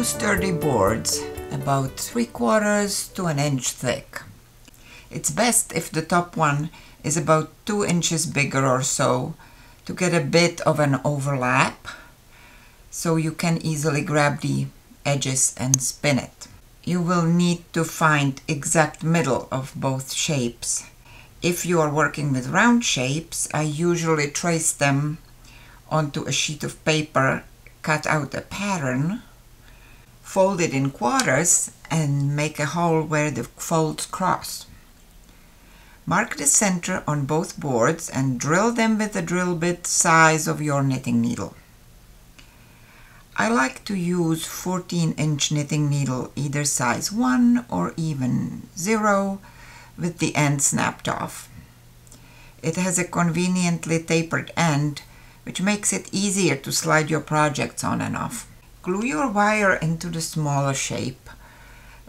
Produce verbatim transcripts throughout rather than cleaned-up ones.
two sturdy boards about three quarters to an inch thick. It's best if the top one is about two inches bigger or so to get a bit of an overlap so you can easily grab the edges and spin it. You will need to find exact middle of both shapes. If you are working with round shapes, I usually trace them onto a sheet of paper, cut out a pattern, fold it in quarters and make a hole where the folds cross. Mark the center on both boards and drill them with a drill bit size of your knitting needle. I like to use fourteen inch knitting needle, either size one or even zero, with the end snapped off. It has a conveniently tapered end, which makes it easier to slide your projects on and off. Glue your wire into the smaller shape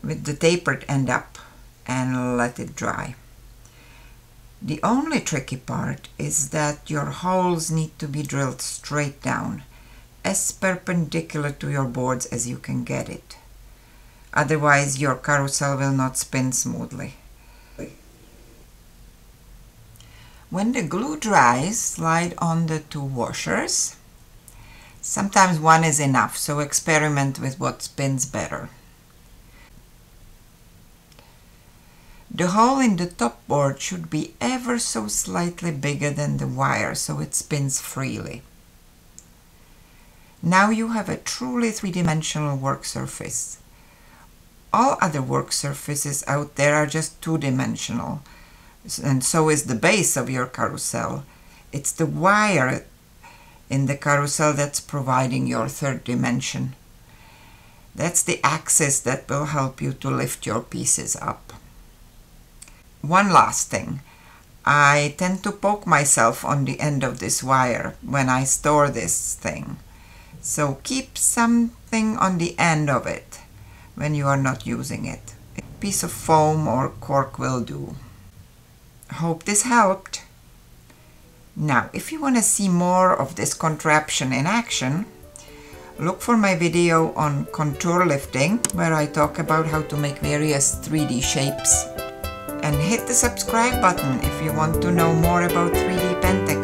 with the tapered end up and let it dry. The only tricky part is that your holes need to be drilled straight down, as perpendicular to your boards as you can get it. Otherwise, your carousel will not spin smoothly. When the glue dries, slide on the two washers. Sometimes one is enough, so experiment with what spins better. The hole in the top board should be ever so slightly bigger than the wire, so it spins freely. Now you have a truly three-dimensional work surface. All other work surfaces out there are just two-dimensional, and so is the base of your carousel. It's the wire in the carousel that's providing your third dimension. That's the axis that will help you to lift your pieces up. One last thing. I tend to poke myself on the end of this wire when I store this thing. So keep something on the end of it when you are not using it. A piece of foam or cork will do. Hope this helped. Now, if you want to see more of this contraption in action, look for my video on contour lifting, where I talk about how to make various three D shapes. And hit the subscribe button if you want to know more about three D Pentex.